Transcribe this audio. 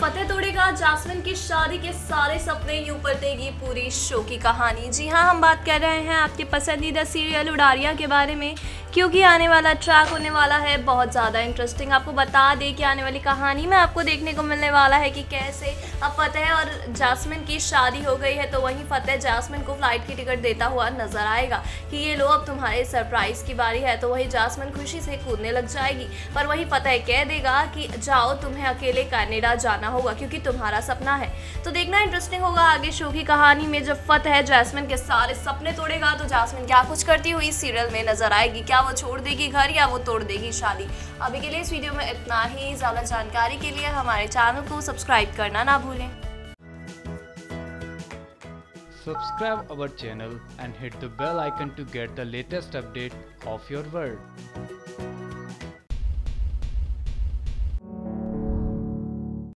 फतेह तोड़ेगा जास्मिन की शादी के सारे सपने, यूं पलटेगी पूरी शो की कहानी। जी हाँ, हम बात कर रहे हैं आपके पसंदीदा सीरियल उड़ारिया के बारे में, क्योंकि आने वाला ट्रैक होने वाला है बहुत ज़्यादा इंटरेस्टिंग। आपको बता दें कि आने वाली कहानी में आपको देखने को मिलने वाला है कि कैसे अब फतेह और जास्मिन की शादी हो गई है, तो वहीं फतेह जास्मिन को फ्लाइट की टिकट देता हुआ नजर आएगा कि ये लो अब तुम्हारे सरप्राइज़ की बारी है। तो वहीं जास्मिन खुशी से कूदने लग जाएगी, पर वहीं फतेह कह देगा कि जाओ, तुम्हें अकेले कनाडा जाना होगा क्योंकि तुम्हारा सपना है। तो देखना इंटरेस्टिंग होगा आगे शो की कहानी में, जब फतेह जास्मिन के सारे सपने तोड़ेगा तो जास्मिन क्या कुछ करती हुई सीरियल में नजर आएगी। क्या वो छोड़ देगी घर या वो तोड़ देगी शादी? अभी के लिए इस वीडियो में इतना ही। ज्यादा जानकारी के लिए हमारे चैनल को सब्सक्राइब करना ना भूलें। Subscribe our channel and hit the bell icon to get the latest update of your world.